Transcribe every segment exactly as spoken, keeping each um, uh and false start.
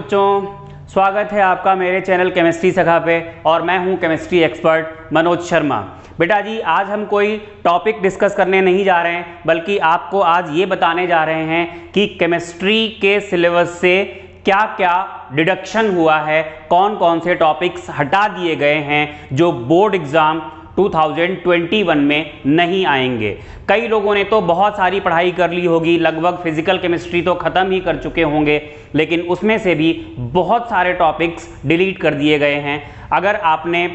बच्चों, स्वागत है आपका मेरे चैनल केमिस्ट्री सखा पे और मैं हूं केमिस्ट्री एक्सपर्ट मनोज शर्मा। बेटा जी, आज हम कोई टॉपिक डिस्कस करने नहीं जा रहे हैं, बल्कि आपको आज ये बताने जा रहे हैं कि केमिस्ट्री के सिलेबस से क्या क्या डिडक्शन हुआ है, कौन कौन से टॉपिक्स हटा दिए गए हैं जो बोर्ड एग्ज़ाम दो हज़ार इक्कीस में नहीं आएंगे। कई लोगों ने तो बहुत सारी पढ़ाई कर ली होगी, लगभग फिजिकल केमिस्ट्री तो ख़त्म ही कर चुके होंगे, लेकिन उसमें से भी बहुत सारे टॉपिक्स डिलीट कर दिए गए हैं। अगर आपने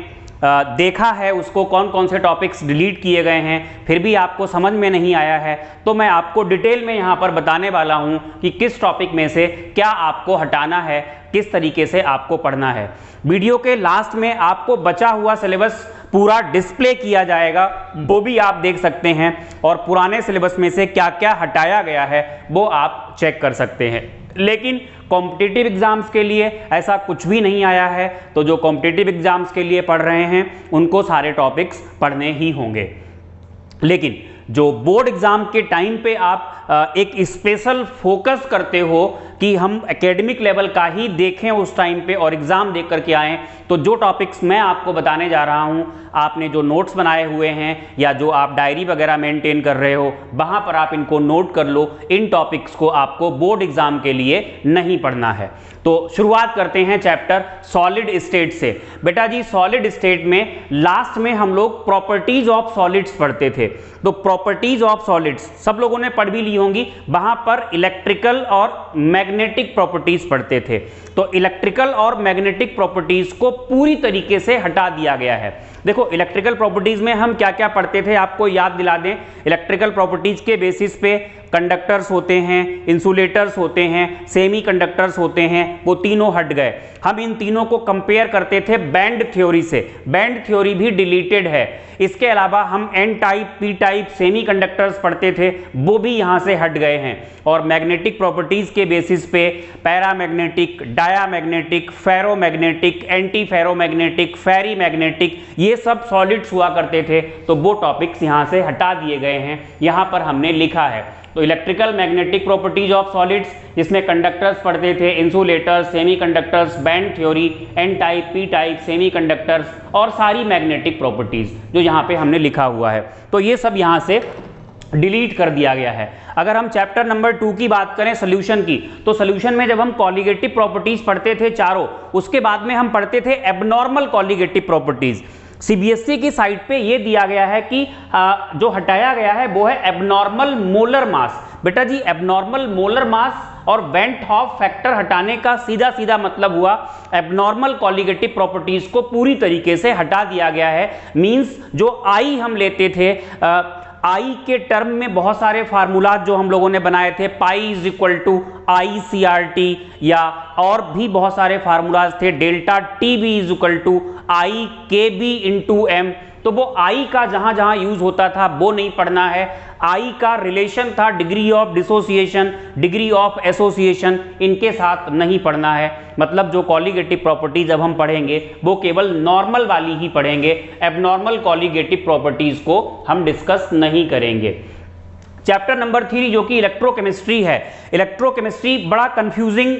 देखा है उसको कौन कौन से टॉपिक्स डिलीट किए गए हैं, फिर भी आपको समझ में नहीं आया है, तो मैं आपको डिटेल में यहाँ पर बताने वाला हूँ कि किस टॉपिक में से क्या आपको हटाना है, किस तरीके से आपको पढ़ना है। वीडियो के लास्ट में आपको बचा हुआ सिलेबस पूरा डिस्प्ले किया जाएगा, वो भी आप देख सकते हैं, और पुराने सिलेबस में से क्या क्या हटाया गया है वो आप चेक कर सकते हैं। लेकिन कॉम्पिटिटिव एग्ज़ाम्स के लिए ऐसा कुछ भी नहीं आया है, तो जो कॉम्पिटिटिव एग्ज़ाम्स के लिए पढ़ रहे हैं उनको सारे टॉपिक्स पढ़ने ही होंगे। लेकिन जो बोर्ड एग्ज़ाम के टाइम पे आप एक स्पेशल फोकस करते हो कि हम एकेडमिक लेवल का ही देखें उस टाइम पे और एग्ज़ाम देख करके आएँ, तो जो टॉपिक्स मैं आपको बताने जा रहा हूँ, आपने जो नोट्स बनाए हुए हैं या जो आप डायरी वगैरह मेंटेन कर रहे हो, वहाँ पर आप इनको नोट कर लो। इन टॉपिक्स को आपको बोर्ड एग्ज़ाम के लिए नहीं पढ़ना है। तो शुरुआत करते हैं चैप्टर सॉलिड स्टेट से। बेटा जी, सॉलिड स्टेट में लास्ट में हम लोग प्रॉपर्टीज़ ऑफ सॉलिड्स पढ़ते थे, तो प्रॉपर्टीज ऑफ सॉलिड्स सब लोगों ने पढ़ भी ली होंगी। वहां पर इलेक्ट्रिकल और मैग्नेटिक प्रॉपर्टीज पढ़ते थे, तो इलेक्ट्रिकल और मैग्नेटिक प्रॉपर्टीज को पूरी तरीके से हटा दिया गया है। देखो, इलेक्ट्रिकल प्रॉपर्टीज में हम क्या क्या पढ़ते थे आपको याद दिला दें। इलेक्ट्रिकल प्रॉपर्टीज के बेसिस पे कंडक्टर्स होते हैं, इंसुलेटर्स होते हैं, सेमीकंडक्टर्स होते हैं, वो तीनों हट गए। हम इन तीनों को कंपेयर करते थे बैंड थ्योरी से, बैंड थ्योरी भी डिलीटेड है। इसके अलावा हम N type, P type, semiconductors पढ़ते थे, वो भी यहाँ से हट गए हैं। और मैग्नेटिक प्रॉपर्टीज़ के बेसिस पे paramagnetic, diamagnetic, ferromagnetic, anti ferromagnetic, ferrimagnetic, ये सब सॉलिड्स हुआ करते थे, तो वो टॉपिक्स यहाँ से हटा दिए गए हैं। यहाँ पर हमने लिखा है तो electrical magnetic properties of solids, जिसमें कंडक्टर्स पढ़ते थे, insulators, semiconductors, band theory, N type, P type, semiconductors और सारी मैग्नेटिक प्रॉपर्टीज जो यहाँ पे हमने लिखा हुआ है, तो ये सब यहाँ से डिलीट कर दिया गया है। अगर हम चैप्टर नंबर टू की बात करें, सोल्यूशन की, तो सोल्यूशन में जब हम कॉलिगेटिव प्रॉपर्टीज पढ़ते थे चारों, उसके बाद में हम पढ़ते थे एबनॉर्मल कॉलिगेटिव प्रॉपर्टीज। सीबीएसई की साइट पे ये दिया गया है कि आ, जो हटाया गया है वो है एबनॉर्मल मोलर मास। बेटा जी, एबनॉर्मल मोलर मास और वेंट हॉफ फैक्टर हटाने का सीधा सीधा मतलब हुआ एबनॉर्मल कॉलिगेटिव प्रॉपर्टीज को पूरी तरीके से हटा दिया गया है। मींस जो आई हम लेते थे, आ, आई के टर्म में बहुत सारे फार्मूला जो हम लोगों ने बनाए थे, pi is equal to I C R T, या और भी बहुत सारे फार्मूलाज थे, delta T B is equal to I K B into M, तो वो आई का जहाँ जहाँ यूज होता था वो नहीं पढ़ना है। आई का रिलेशन था degree of dissociation, degree of association, इनके साथ नहीं पढ़ना है। मतलब जो कॉलिगेटिव प्रॉपर्टीज अब हम पढ़ेंगे वो केवल नॉर्मल वाली ही पढ़ेंगे, एबनॉर्मल कॉलिगेटिव प्रॉपर्टीज को हम डिस्कस नहीं करेंगे। चैप्टर नंबर थ्री जो कि इलेक्ट्रोकेमिस्ट्री है, इलेक्ट्रोकेमिस्ट्री बड़ा कंफ्यूजिंग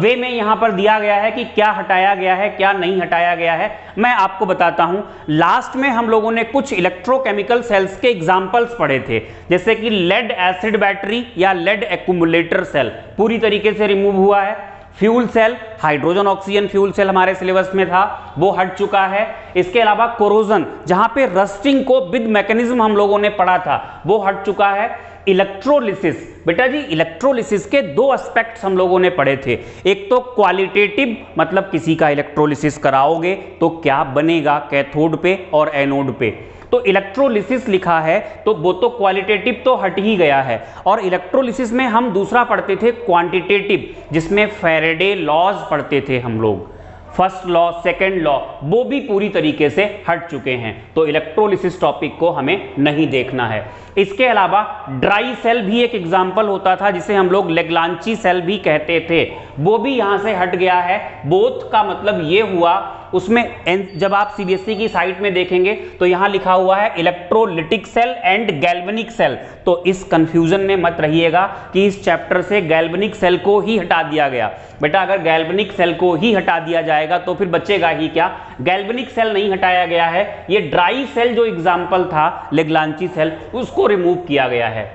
वे में यहाँ पर दिया गया है कि क्या हटाया गया है क्या नहीं हटाया गया है, मैं आपको बताता हूँ। लास्ट में हम लोगों ने कुछ इलेक्ट्रोकेमिकल सेल्स के एग्जाम्पल्स पढ़े थे, जैसे कि लेड एसिड बैटरी या लेड एक्यूमुलेटर सेल पूरी तरीके से रिमूव हुआ है। Fuel cell, hydrogen oxygen fuel cell हमारे सिलेबस में था, वो हट चुका है। इसके अलावा कोरोजन, जहाँ पे रस्टिंग को विद मैकेनिज्म हम लोगों ने पढ़ा था, वो हट चुका है। इलेक्ट्रोलिसिस, बेटा जी इलेक्ट्रोलिसिस के दो एस्पेक्ट्स हम लोगों ने पढ़े थे, एक तो क्वालिटेटिव, मतलब किसी का इलेक्ट्रोलिसिस कराओगे तो क्या बनेगा कैथोड पे और एनोड पे, तो इलेक्ट्रोलिसिस लिखा है, तो वो तो क्वालिटेटिव तो हट ही गया है। और इलेक्ट्रोलिसिस में हम दूसरा पढ़ते थे क्वांटिटेटिव, जिसमें फैराडे लॉज पढ़ते थे हम लोग, फर्स्ट लॉ, सेकेंड लॉ, वो भी पूरी तरीके से हट चुके हैं, तो इलेक्ट्रोलिसिस टॉपिक को हमें नहीं देखना है। इसके अलावा ड्राई सेल भी एक एग्जाम्पल होता था, जिसे हम लोग लेग्लांची सेल भी कहते थे, वो भी यहाँ से हट गया है। बोथ का मतलब ये हुआ, उसमें जब आप सीबीएसई की साइट में देखेंगे तो यहाँ लिखा हुआ है electrolytic cell and galvanic cell. तो इस कंफ्यूजन में मत रहिएगा कि इस चैप्टर से गैल्वेनिक सेल को ही हटा दिया गया। बेटा अगर गैल्वेनिक सेल को ही हटा दिया जाएगा तो फिर बचेगा ही क्या। गैल्वेनिक सेल नहीं हटाया गया है, ये ड्राई सेल जो एग्जाम्पल था लेग्लांची सेल उसको रिमूव किया गया है।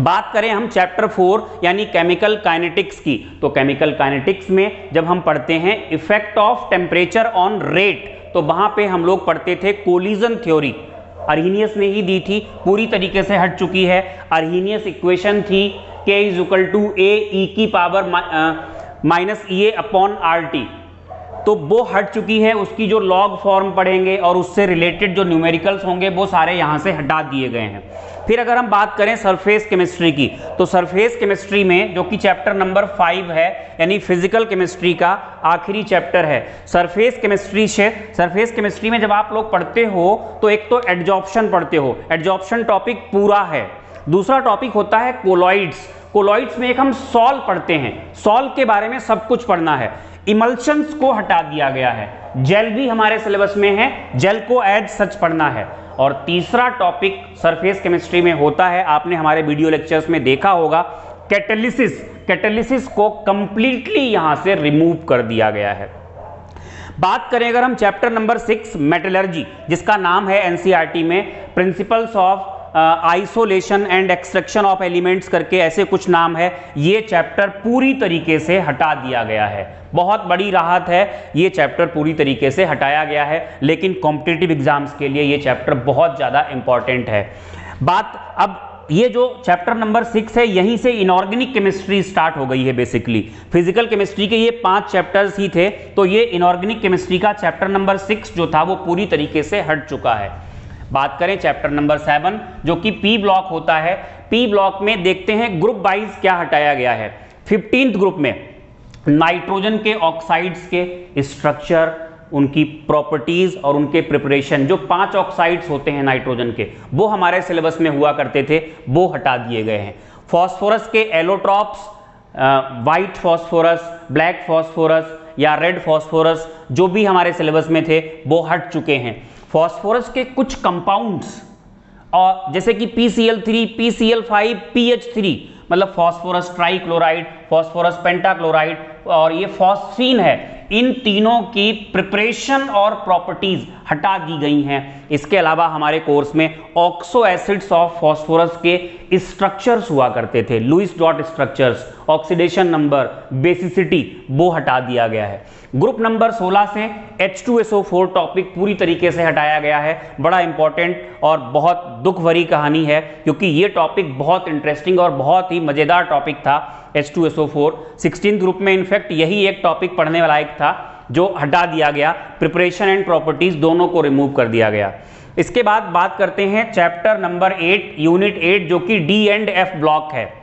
बात करें हम चैप्टर फोर यानी केमिकल काइनेटिक्स की, तो केमिकल काइनेटिक्स में जब हम पढ़ते हैं effect of temperature on rate, तो वहां पे हम लोग पढ़ते थे कोलिजन थ्योरी। अर्हीनियस ने ही दी थी, पूरी तरीके से हट चुकी है। अर्हीनियस इक्वेशन थी K is equal to A e की power minus A upon R T, तो वो हट चुकी है। उसकी जो लॉग फॉर्म पढ़ेंगे और उससे रिलेटेड जो न्यूमेरिकल्स होंगे वो सारे यहाँ से हटा दिए गए हैं। फिर अगर हम बात करें सरफेस केमिस्ट्री की, तो सरफेस केमिस्ट्री में जो कि चैप्टर नंबर फाइव है यानी फिजिकल केमिस्ट्री का आखिरी चैप्टर है, सरफेस केमिस्ट्री से सरफेस केमिस्ट्री में जब आप लोग पढ़ते हो तो एक तो एडजॉर्प्शन पढ़ते हो, एडजॉर्प्शन टॉपिक पूरा है। दूसरा टॉपिक होता है कोलॉइड्स। कोलॉइड्स में एक हम सॉल्व पढ़ते हैं, सॉल्व के बारे में सब कुछ पढ़ना है। इमल्शंस को हटा दिया गया है, जेल भी हमारे सिलेबस में है, जेल को एज सच पढ़ना है। और तीसरा टॉपिक सरफेस केमिस्ट्री में होता है, आपने हमारे वीडियो लेक्चर्स में देखा होगा, कैटालिसिस। कैटालिसिस को कंप्लीटली यहां से रिमूव कर दिया गया है। बात करें अगर हम चैप्टर नंबर सिक्स मेटलर्जी, जिसका नाम है एनसीईआरटी में principles of isolation and extraction of elements करके ऐसे कुछ नाम है, ये चैप्टर पूरी तरीके से हटा दिया गया है। बहुत बड़ी राहत है, ये चैप्टर पूरी तरीके से हटाया गया है, लेकिन कॉम्पिटिटिव एग्जाम्स के लिए ये चैप्टर बहुत ज़्यादा इंपॉर्टेंट है। बात अब ये जो चैप्टर नंबर सिक्स है, यहीं से इनऑर्गेनिक केमिस्ट्री स्टार्ट हो गई है। बेसिकली फिजिकल केमिस्ट्री के ये पांच चैप्टर्स ही थे, तो ये इनऑर्गेनिक केमिस्ट्री का चैप्टर नंबर सिक्स जो था वो पूरी तरीके से हट चुका है। बात करें चैप्टर नंबर सेवन जो कि पी ब्लॉक होता है, पी ब्लॉक में देखते हैं ग्रुप वाइज क्या हटाया गया है। फिफ्टींथ ग्रुप में नाइट्रोजन के ऑक्साइड्स के स्ट्रक्चर, उनकी प्रॉपर्टीज और उनके प्रिपरेशन, जो पांच ऑक्साइड्स होते हैं नाइट्रोजन के वो हमारे सिलेबस में हुआ करते थे, वो हटा दिए गए हैं। फॉस्फोरस के allotropes, white phosphorus, black phosphorus या रेड फॉस्फोरस, जो भी हमारे सिलेबस में थे वो हट चुके हैं। फॉस्फोरस के कुछ कंपाउंड्स और जैसे कि P C L three, P C L five, P H three मतलब फॉस्फोरस ट्राइक्लोराइड, फॉस्फोरस पेंटाक्लोराइड और ये फॉस्फीन है, इन तीनों की प्रिपरेशन और प्रॉपर्टीज हटा दी गई हैं। इसके अलावा हमारे कोर्स में ऑक्सो एसिड्स ऑफ फॉस्फोरस के स्ट्रक्चर्स हुआ करते थे, Lewis dot structures, oxidation number, basicity, वो हटा दिया गया है। ग्रुप नंबर सोलह से H two S O four topic पूरी तरीके से हटाया गया है। बड़ा इंपॉर्टेंट और बहुत दुख भरी कहानी है, क्योंकि ये टॉपिक बहुत इंटरेस्टिंग और बहुत ही मज़ेदार टॉपिक था H two S O four. Sixteen group में इनफैक्ट यही एक टॉपिक पढ़ने वाला एक था जो हटा दिया गया, प्रिपरेशन एंड प्रॉपर्टीज दोनों को रिमूव कर दिया गया। इसके बाद बात करते हैं chapter number eight unit eight जो कि डी एंड एफ ब्लॉक है।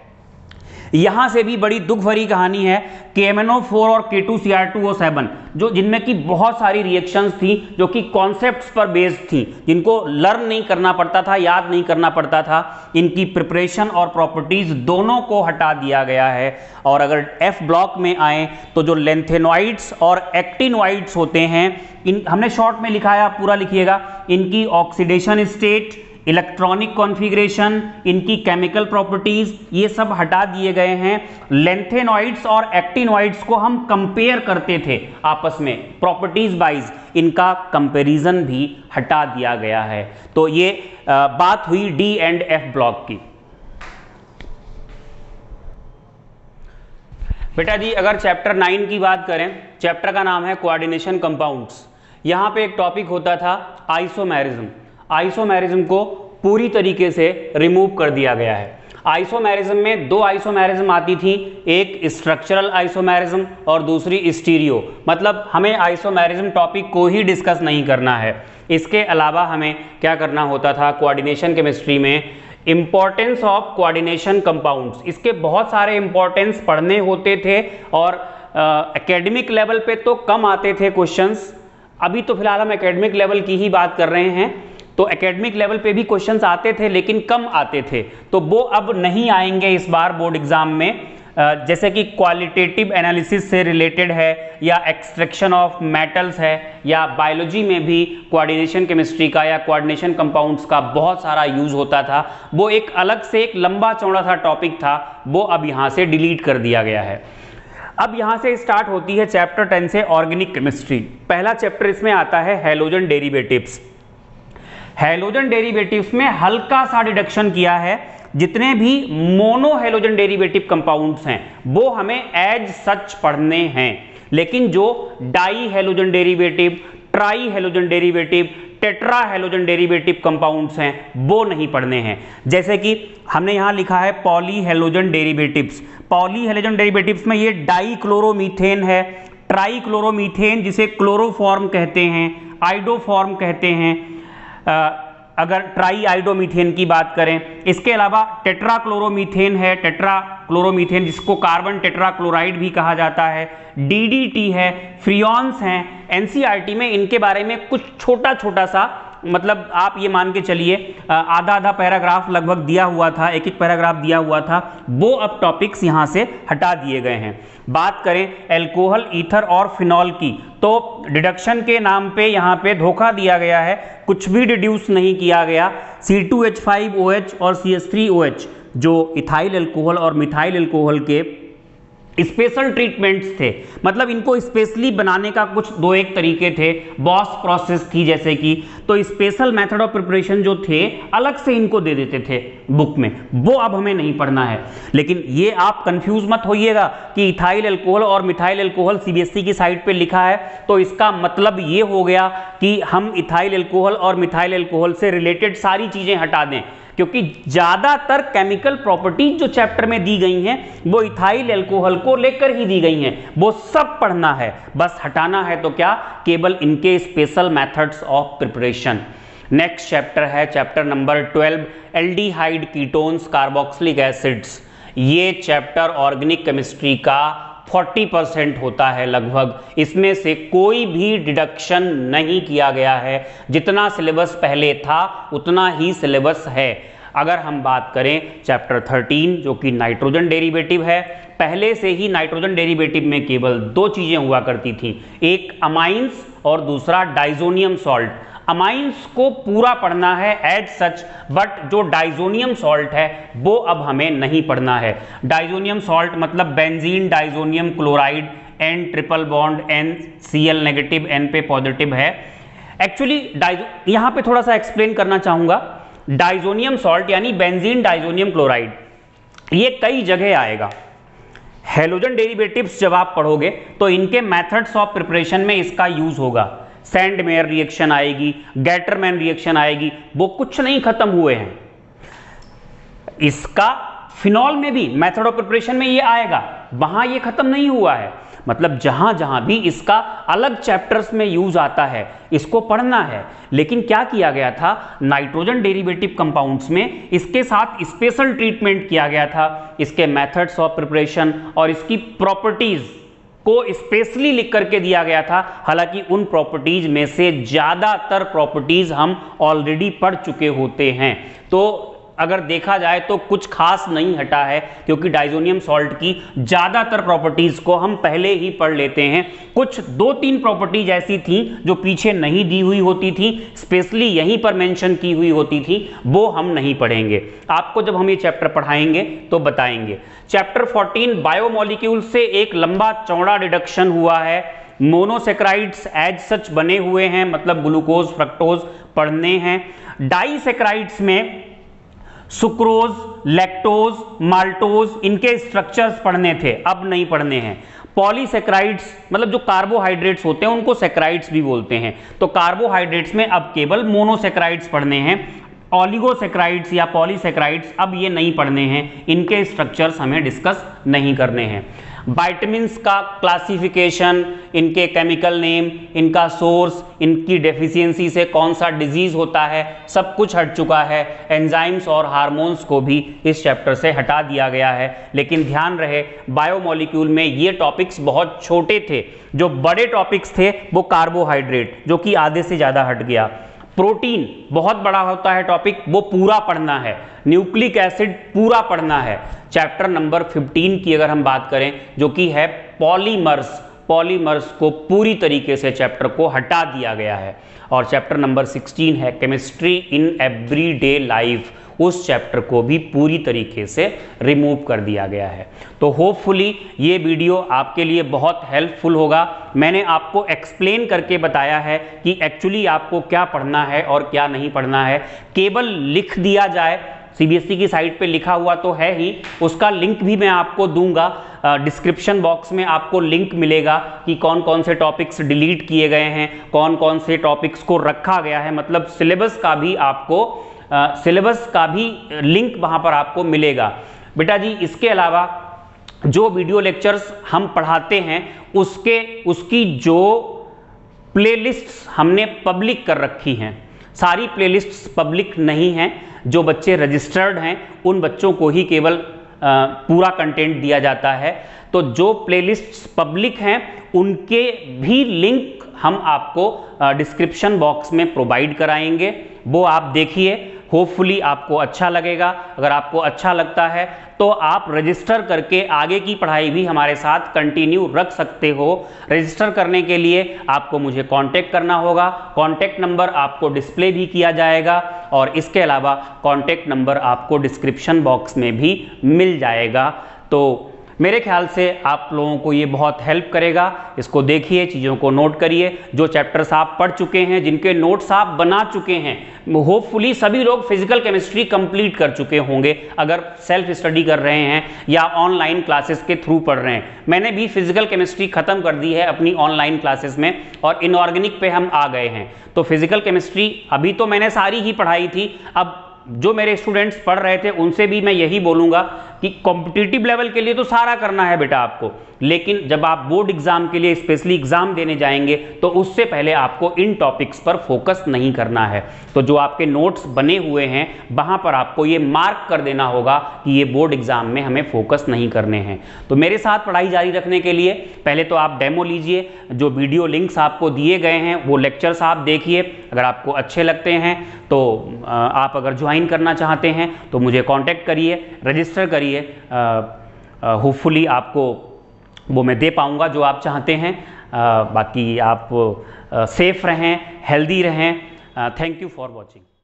यहां से भी बड़ी दुख भरी कहानी है। के एम एन ओ फोर और K two C R two O seven जो जिनमें की बहुत सारी रिएक्शंस थी जो कि कॉन्सेप्ट्स पर बेस्ड थी, जिनको लर्न नहीं करना पड़ता था, याद नहीं करना पड़ता था, इनकी प्रिपरेशन और प्रॉपर्टीज दोनों को हटा दिया गया है। और अगर एफ ब्लॉक में आए तो जो लेंथेनॉइड्स और एक्टिनॉइड्स होते हैं, इन हमने शॉर्ट में लिखा है, आप पूरा लिखिएगा, इनकी ऑक्सीडेशन स्टेट, इलेक्ट्रॉनिक कॉन्फ़िगरेशन, इनकी केमिकल प्रॉपर्टीज़, ये सब हटा दिए गए हैं। लेंथेनॉइड्स और एक्टिनॉइड्स को हम कंपेयर करते थे आपस में प्रॉपर्टीज़ वाइज, इनका कंपैरिजन भी हटा दिया गया है। तो ये बात हुई डी एंड एफ ब्लॉक की। बेटा जी अगर चैप्टर नाइन की बात करें, चैप्टर का नाम है कोऑर्डिनेशन कंपाउंड्स। यहाँ पे एक टॉपिक होता था आइसोमेरिज्म। आइसोमेरिज्म को पूरी तरीके से रिमूव कर दिया गया है। आइसोमेरिज्म में दो आइसोमेरिज्म आती थी, एक स्ट्रक्चरल आइसोमेरिज्म और दूसरी स्टीरियो, मतलब हमें आइसोमेरिज्म टॉपिक को ही डिस्कस नहीं करना है। इसके अलावा हमें क्या करना होता था कोऑर्डिनेशन केमिस्ट्री में, इम्पॉर्टेंस ऑफ कोऑर्डिनेशन कंपाउंड्स, इसके बहुत सारे इम्पॉर्टेंस पढ़ने होते थे और एकेडमिक लेवल पे तो कम आते थे क्वेश्चंस। अभी तो फिलहाल हम एकेडमिक लेवल की ही बात कर रहे हैं, तो एकेडमिक लेवल पे भी क्वेश्चंस आते थे लेकिन कम आते थे, तो वो अब नहीं आएंगे इस बार बोर्ड एग्जाम में। जैसे कि क्वालिटेटिव एनालिसिस से रिलेटेड है या एक्सट्रैक्शन ऑफ मेटल्स है या बायोलॉजी में भी कोऑर्डिनेशन केमिस्ट्री का या कोऑर्डिनेशन कंपाउंड्स का बहुत सारा यूज होता था, वो एक अलग से एक लंबा चौड़ा सा टॉपिक था, वो अब यहाँ से डिलीट कर दिया गया है। अब यहाँ से स्टार्ट होती है चैप्टर टेन से ऑर्गेनिक केमिस्ट्री। पहला चैप्टर इसमें आता है हैलोजन डेरिवेटिव्स। हैलोजन डेरिवेटिव्स में हल्का सा डिडक्शन किया है, जितने भी मोनो हैलोजन डेरिवेटिव कंपाउंड्स हैं वो हमें एज सच पढ़ने हैं, लेकिन जो di halogen derivative, tri halogen derivative, tetra halogen derivative compounds हैं वो नहीं पढ़ने हैं। जैसे कि हमने यहाँ लिखा है poly halogen derivatives. Poly halogen derivatives में ये डाई क्लोरोमीथेन है, ट्राई क्लोरोमीथेन जिसे क्लोरोफॉर्म कहते हैं, आइडोफॉर्म कहते हैं अगर ट्राई आइडोमीथेन की बात करें, इसके अलावा टेट्रा क्लोरोमीथेन है, टेट्रा क्लोरोमीथेन जिसको कार्बन टेट्रा क्लोराइड भी कहा जाता है, डीडीटी है, फ्रियॉन्स हैं। एनसीईआरटी में इनके बारे में कुछ छोटा छोटा सा, मतलब आप ये मान के चलिए आधा आधा पैराग्राफ लगभग दिया हुआ था, एक एक पैराग्राफ दिया हुआ था, वो अब टॉपिक्स यहाँ से हटा दिए गए हैं। बात करें एल्कोहल, ईथर और फिनॉल की, तो डिडक्शन के नाम पे यहाँ पे धोखा दिया गया है, कुछ भी डिड्यूस नहीं किया गया। C two H five O H और C H three O H जो इथाइल एल्कोहल और मिथाइल एल्कोहल के स्पेशल ट्रीटमेंट्स थे, मतलब इनको स्पेशली बनाने का कुछ दो एक तरीके थे, बॉस प्रोसेस थी जैसे कि, तो स्पेशल मेथड ऑफ प्रिपरेशन जो थे अलग से इनको दे देते थे बुक में, वो अब हमें नहीं पढ़ना है। लेकिन ये आप कंफ्यूज मत होइएगा कि इथाइल एल्कोहल और मिथाइल एल्कोहल सीबीएसई की साइट पे लिखा है तो इसका मतलब ये हो गया कि हम इथाइल एल्कोहल और मिथाइल एल्कोहल से रिलेटेड सारी चीज़ें हटा दें, क्योंकि ज़्यादातर केमिकल प्रॉपर्टीज जो चैप्टर में दी गई हैं वो इथाइल एल्कोहल को लेकर ही दी गई हैं, वो सब पढ़ना है, बस हटाना है तो क्या, केवल इनके special methods of preparation. Next chapter है chapter number twelve, aldehyde ketones carboxylic acids. ये चैप्टर ऑर्गेनिक केमिस्ट्री का चालीस परसेंट होता है लगभग, इसमें से कोई भी डिडक्शन नहीं किया गया है, जितना सिलेबस पहले था उतना ही सिलेबस है। अगर हम बात करें चैप्टर थर्टीन जो कि नाइट्रोजन डेरिवेटिव है, पहले से ही नाइट्रोजन डेरिवेटिव में केवल दो चीज़ें हुआ करती थी, एक अमाइंस और दूसरा डाइजोनियम सॉल्ट। अमाइंस को पूरा पढ़ना है एज सच, बट जो डाइजोनियम सॉल्ट है वो अब हमें नहीं पढ़ना है। डाइजोनियम सॉल्ट मतलब benzene diazonium chloride, N triple bond, N C L negative, N पे पॉजिटिव है। एक्चुअली डाइजो यहाँ पे थोड़ा सा एक्सप्लेन करना चाहूँगा, डाइजोनियम सॉल्ट यानी बेंजीन डाइजोनियम क्लोराइड ये कई जगह आएगा। हेलोजन डेरिवेटिव्स जब आप पढ़ोगे तो इनके मैथड्स ऑफ प्रिपरेशन में इसका यूज होगा, सैंडमेयर रिएक्शन आएगी, गैटरमैन रिएक्शन आएगी, वो कुछ नहीं खत्म हुए हैं। इसका फिनॉल में भी मेथड ऑफ प्रिपरेशन में ये आएगा, वहां ये खत्म नहीं हुआ है, मतलब जहां जहां भी इसका अलग चैप्टर्स में यूज आता है इसको पढ़ना है। लेकिन क्या किया गया था, नाइट्रोजन डेरिवेटिव कंपाउंड्स में इसके साथ स्पेशल ट्रीटमेंट किया गया था, इसके मेथड्स ऑफ प्रिपरेशन और इसकी प्रॉपर्टीज को स्पेशली लिख करके दिया गया था। हालांकि उन प्रॉपर्टीज में से ज्यादातर प्रॉपर्टीज हम ऑलरेडी पढ़ चुके होते हैं, तो अगर देखा जाए तो कुछ खास नहीं हटा है, क्योंकि डाइजोनियम सॉल्ट की ज्यादातर प्रॉपर्टीज को हम पहले ही पढ़ लेते हैं। कुछ दो तीन प्रॉपर्टीज ऐसी थी जो पीछे नहीं दी हुई होती थी, स्पेशली यहीं पर मेंशन की हुई होती थी, वो हम नहीं पढ़ेंगे। आपको जब हम ये चैप्टर पढ़ाएंगे तो बताएंगे। चैप्टर फोर्टीन बायोमोलिक्यूल से एक लंबा चौड़ा डिडक्शन हुआ है, मोनोसेक्राइड्स एज सच बने हुए हैं, मतलब ग्लूकोज फ्रक्टोज पढ़ने हैं। डाइसेक्राइड्स में सुक्रोज, लैक्टोज, माल्टोज इनके स्ट्रक्चर्स पढ़ने थे, अब नहीं पढ़ने हैं। पॉलीसेक्राइड्स मतलब जो कार्बोहाइड्रेट्स होते हैं उनको सेक्राइड्स भी बोलते हैं, तो कार्बोहाइड्रेट्स में अब केवल मोनोसेक्राइड्स पढ़ने हैं। ऑलिगोसेक्राइड्स या पॉलीसेक्राइड्स अब ये नहीं पढ़ने हैं, इनके स्ट्रक्चर्स हमें डिस्कस नहीं करने हैं। विटामिन्स का क्लासिफिकेशन, इनके केमिकल नेम, इनका सोर्स, इनकी डेफिशिएंसी से कौन सा डिजीज होता है, सब कुछ हट चुका है। एंजाइम्स और हार्मोन्स को भी इस चैप्टर से हटा दिया गया है। लेकिन ध्यान रहे बायोमोलिक्यूल में ये टॉपिक्स बहुत छोटे थे, जो बड़े टॉपिक्स थे वो कार्बोहाइड्रेट जो कि आधे से ज़्यादा हट गया। प्रोटीन बहुत बड़ा होता है टॉपिक, वो पूरा पढ़ना है, न्यूक्लिक एसिड पूरा पढ़ना है। चैप्टर नंबर पंद्रह की अगर हम बात करें जो कि है पॉलीमर्स, पॉलीमर्स को पूरी तरीके से चैप्टर को हटा दिया गया है। और चैप्टर नंबर सोलह है केमिस्ट्री इन एवरीडे लाइफ, उस चैप्टर को भी पूरी तरीके से रिमूव कर दिया गया है। तो होपफुली ये वीडियो आपके लिए बहुत हेल्पफुल होगा। मैंने आपको एक्सप्लेन करके बताया है कि एक्चुअली आपको क्या पढ़ना है और क्या नहीं पढ़ना है। केवल लिख दिया जाए, सीबीएसई की साइट पे लिखा हुआ तो है ही, उसका लिंक भी मैं आपको दूंगा, डिस्क्रिप्शन बॉक्स में आपको लिंक मिलेगा कि कौन कौन से टॉपिक्स डिलीट किए गए हैं, कौन कौन से टॉपिक्स को रखा गया है, मतलब सिलेबस का भी आपको सिलेबस uh, का भी लिंक वहाँ पर आपको मिलेगा। बेटा जी इसके अलावा जो वीडियो लेक्चर्स हम पढ़ाते हैं उसके उसकी जो प्लेलिस्ट्स हमने पब्लिक कर रखी हैं, सारी प्लेलिस्ट्स पब्लिक नहीं हैं, जो बच्चे रजिस्टर्ड हैं उन बच्चों को ही केवल पूरा कंटेंट दिया जाता है। तो जो प्लेलिस्ट्स पब्लिक हैं उनके भी लिंक हम आपको डिस्क्रिप्शन बॉक्स में प्रोवाइड कराएंगे, वो आप देखिए, होपफुली आपको अच्छा लगेगा। अगर आपको अच्छा लगता है तो आप रजिस्टर करके आगे की पढ़ाई भी हमारे साथ कंटिन्यू रख सकते हो। रजिस्टर करने के लिए आपको मुझे कांटेक्ट करना होगा, कांटेक्ट नंबर आपको डिस्प्ले भी किया जाएगा और इसके अलावा कांटेक्ट नंबर आपको डिस्क्रिप्शन बॉक्स में भी मिल जाएगा। तो मेरे ख्याल से आप लोगों को ये बहुत हेल्प करेगा। इसको देखिए, चीज़ों को नोट करिए, जो चैप्टर्स आप पढ़ चुके हैं, जिनके नोट्स आप बना चुके हैं, होपफुली सभी लोग फिजिकल केमिस्ट्री कंप्लीट कर चुके होंगे अगर सेल्फ स्टडी कर रहे हैं या ऑनलाइन क्लासेस के थ्रू पढ़ रहे हैं। मैंने भी फिजिकल केमिस्ट्री ख़त्म कर दी है अपनी ऑनलाइन क्लासेस में और इनऑर्गेनिक पे हम आ गए हैं। तो फिजिकल केमिस्ट्री अभी तो मैंने सारी ही पढ़ाई थी, अब जो मेरे स्टूडेंट्स पढ़ रहे थे उनसे भी मैं यही बोलूँगा कि कॉम्पिटिटिव लेवल के लिए तो सारा करना है बेटा आपको, लेकिन जब आप बोर्ड एग्ज़ाम के लिए स्पेशली एग्ज़ाम देने जाएंगे तो उससे पहले आपको इन टॉपिक्स पर फोकस नहीं करना है। तो जो आपके नोट्स बने हुए हैं वहाँ पर आपको ये मार्क कर देना होगा कि ये बोर्ड एग्ज़ाम में हमें फोकस नहीं करने हैं। तो मेरे साथ पढ़ाई जारी रखने के लिए पहले तो आप डेमो लीजिए, जो वीडियो लिंक्स आपको दिए गए हैं वो लेक्चर्स आप देखिए, अगर आपको अच्छे लगते हैं तो आप अगर ज्वाइन करना चाहते हैं तो मुझे कॉन्टैक्ट करिए, रजिस्टर करिए, होपफुली आपको वो मैं दे पाऊँगा जो आप चाहते हैं। आ, बाकी आप सेफ़ रहें, हेल्दी रहें। Thank you for watching.